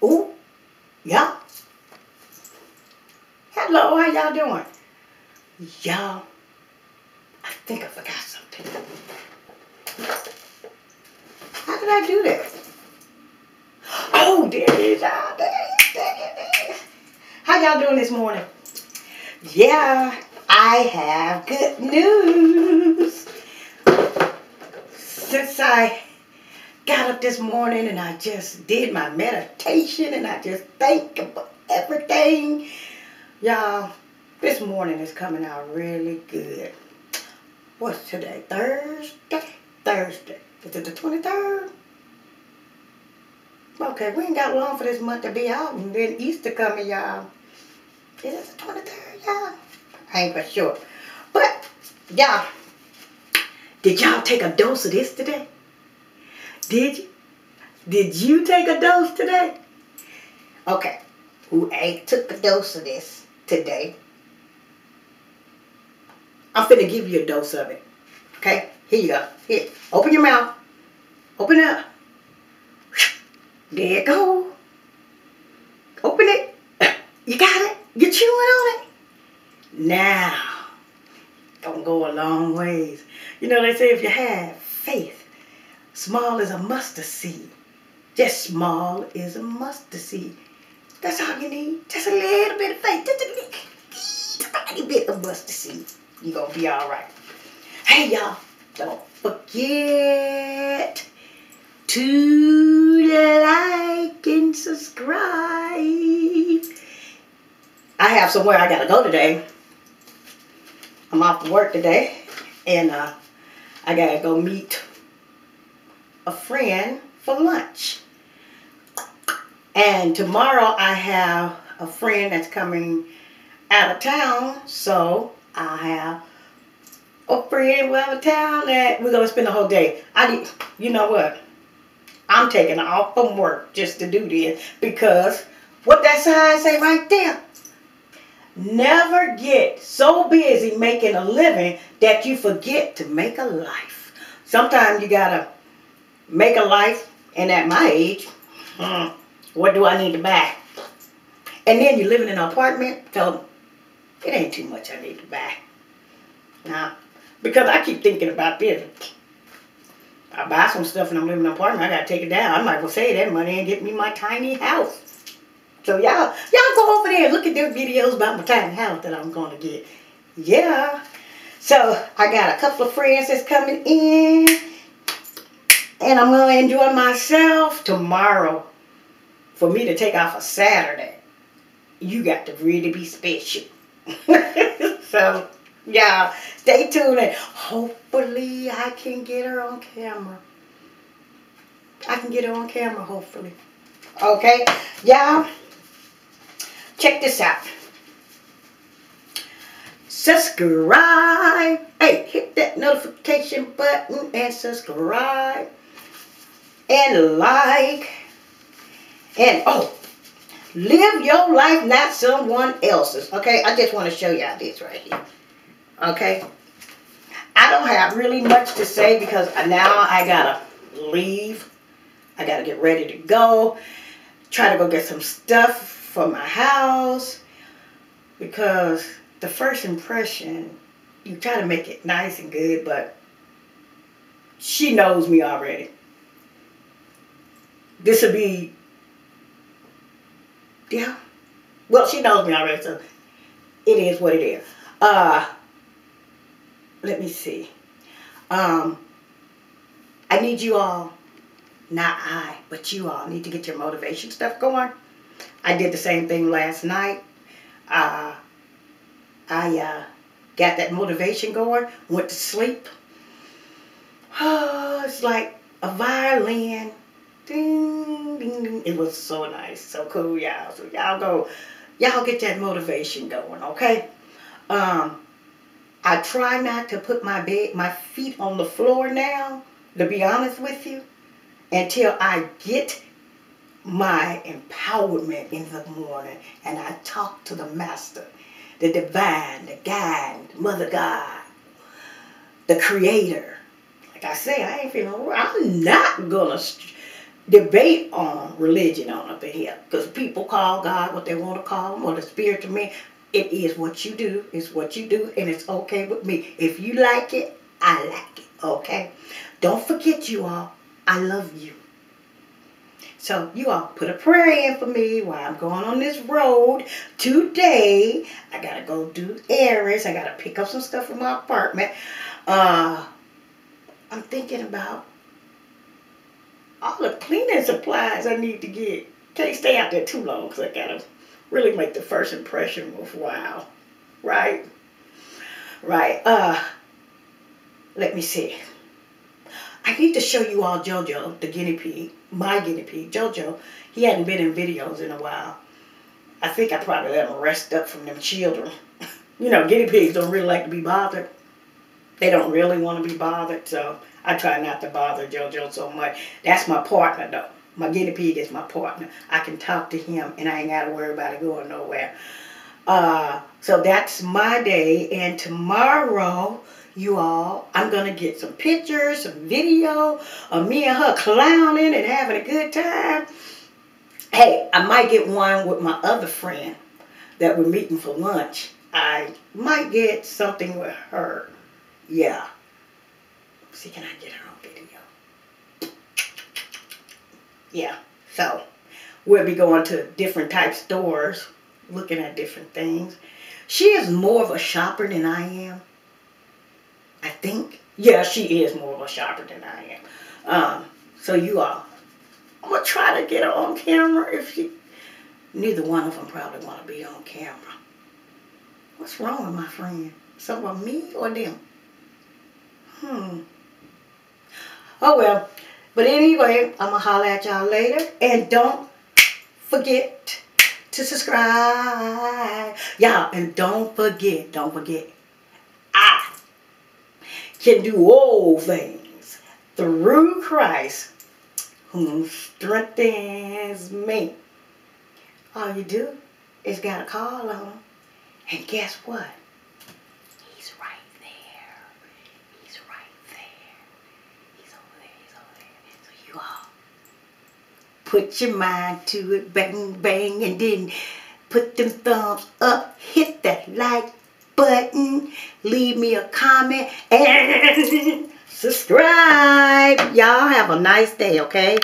Oh, yeah. Hello, how y'all doing? Y'all, I think I forgot something. How did I do that? Oh, there it is, y'all. There it is. How y'all doing this morning? Yeah, I have good news. Since I got up this morning and I just did my meditation and I just thanked him for everything, y'all, this morning is coming out really good. What's today? Thursday. Is it the 23rd? Okay, we ain't got long for this month to be out, and then Easter coming, y'all. Is it the 23rd, y'all? I ain't for sure. But, y'all, did y'all take a dose of this today? Did you? Did you take a dose today? Okay. Who ain't took a dose of this today? I'm finna give you a dose of it. Okay? Here you go. Here. Open your mouth. Open it up. There you go. Open it. You got it. You're chewing on it. Now, don't go a long ways. You know, they say if you have faith, small as a mustard seed. Just small as a mustard seed. That's all you need. Just a little bit of faith. Just a tiny bit of mustard seed. You're going to be all right. Hey, y'all. Don't forget to like and subscribe. I have somewhere I got to go today. I'm off to work today. And I got to go meet a friend for lunch, and tomorrow I have a friend that's coming out of town, so I have a friend out of town that we're gonna spend the whole day. You know what? I'm taking off from work just to do this, because what that sign say right there? Never get so busy making a living that you forget to make a life. Sometimes you gotta make a life, and at my age, what do I need to buy? And then you're living in an apartment, so it ain't too much I need to buy. Now, because I keep thinking about this. I buy some stuff and I'm living in an apartment, I gotta take it down. I might as well save that money and get me my tiny house. So y'all go over there and look at their videos about my tiny house that I'm gonna get. Yeah. So I got a couple of friends that's coming in. And I'm going to enjoy myself tomorrow. For me to take off a Saturday, you got to really be special. So, y'all, stay tuned. And hopefully, I can get her on camera. I can get her on camera, hopefully. Okay? Y'all, check this out. Subscribe. Hey, hit that notification button and subscribe. And like. And oh, live your life, not someone else's. Okay, I just want to show y'all this right here. Okay, I don't have really much to say because now I gotta leave. I gotta get ready to go. Try to go get some stuff for my house. Because the first impression, you try to make it nice and good, but she knows me already. This will be, yeah, well, she knows me already, so it is what it is. Let me see. I need you all, but you all need to get your motivation stuff going. I did the same thing last night. I got that motivation going, went to sleep. Oh, it's like a violin. Ding, ding, ding. It was so nice, so cool, y'all. So y'all get that motivation going, okay? I try not to put my feet on the floor now, to be honest with you, until I get my empowerment in the morning and I talk to the master, the divine, the guide, mother God, the creator. Like I say, I'm not gonna debate on religion on up in here, because people call God what they want to call him, or the spirit to me. It is what you do. It's what you do, and it's okay with me. If you like it, I like it, okay? Don't forget, you all, I love you. So you all put a prayer in for me while I'm going on this road. Today, I got to go do errands. I got to pick up some stuff from my apartment. I'm thinking about all the cleaning supplies I need to get. Can't stay out there too long because I got to really make the first impression worthwhile, right? Right. Let me see. I need to show you all JoJo, the guinea pig, my guinea pig, JoJo. He hadn't been in videos in a while. I think I probably let him rest up from them children. You know, guinea pigs don't really like to be bothered. They don't really want to be bothered, so I try not to bother JoJo so much. That's my partner, though. My guinea pig is my partner. I can talk to him, and I ain't got to worry about it going nowhere. So that's my day, and tomorrow, you all, I'm going to get some pictures, some video of me and her clowning and having a good time. Hey, I might get one with my other friend that we're meeting for lunch. I might get something with her. Yeah. See, can I get her on video? Yeah. So, we'll be going to different type stores, looking at different things. She is more of a shopper than I am. I think. Yeah, she is more of a shopper than I am. So you all, I'm going to try to get her on camera if she... Neither one of them probably want to be on camera. What's wrong with my friend? Something about me or them? Oh, well. But anyway, I'm going to holler at y'all later. And don't forget to subscribe. Y'all, and don't forget. Can do all things through Christ who strengthens me. All you do is got to call on him. And guess what? He's right there. He's right there. He's over there. He's over there. So you all put your mind to it. Bang, bang. And then put them thumbs up. Hit that like button, leave me a comment, and subscribe. Y'all have a nice day, okay?